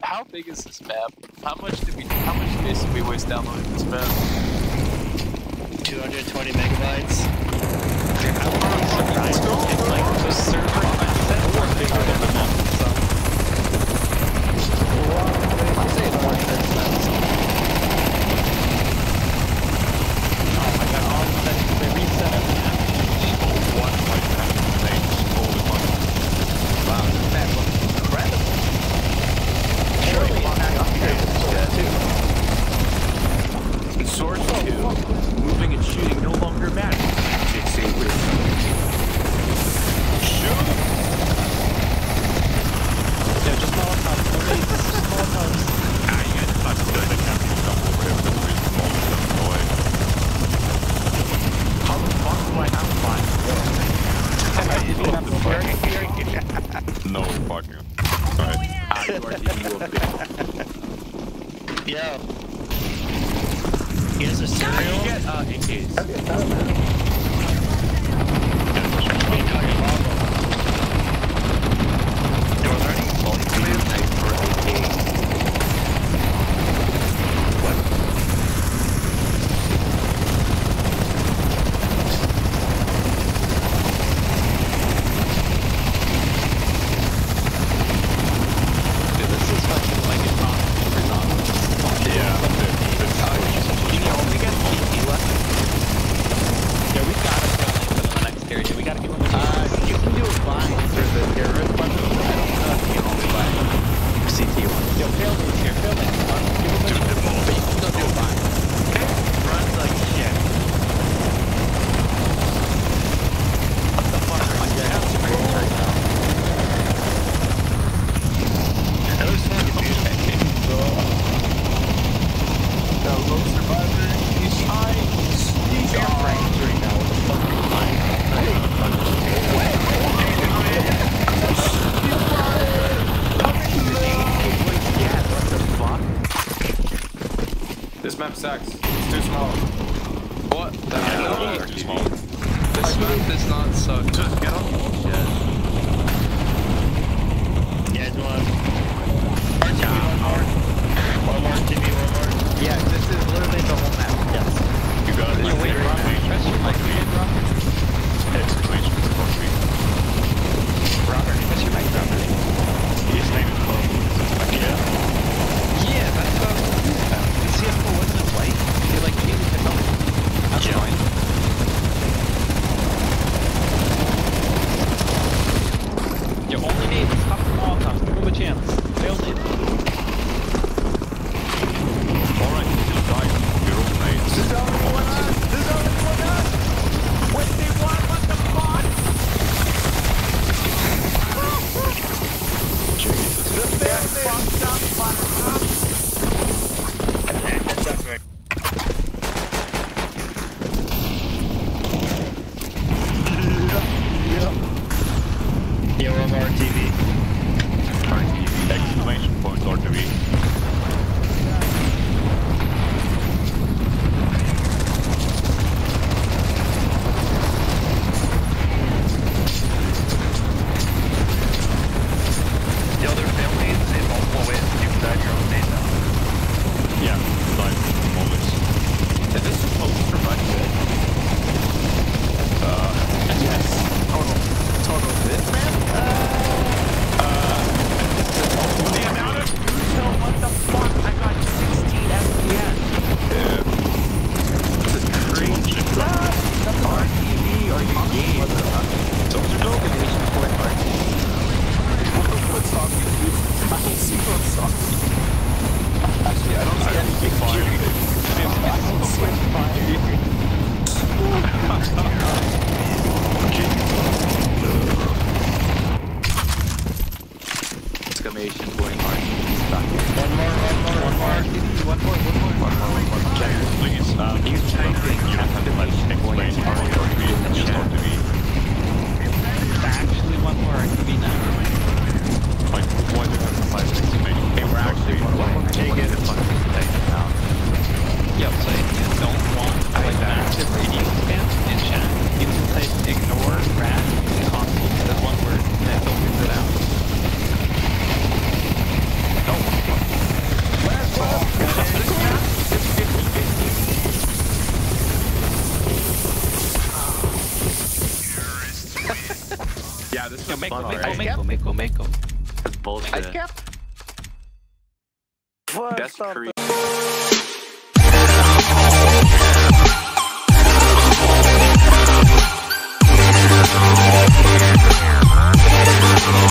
How big is this map? How much space did we waste downloading this map? 220 megabytes. It's like the server map more bigger than the map itself. I say it's more than that. Sucks. It's too small. What? That's too small. This map does not suck. Just get off the bullshit. Yeah, do one. One more TV, one more. Yeah, this is literally the whole map. Yes. You got it. Like, Yeah, this is fun already. Make go. That's bullshit. That's creepy.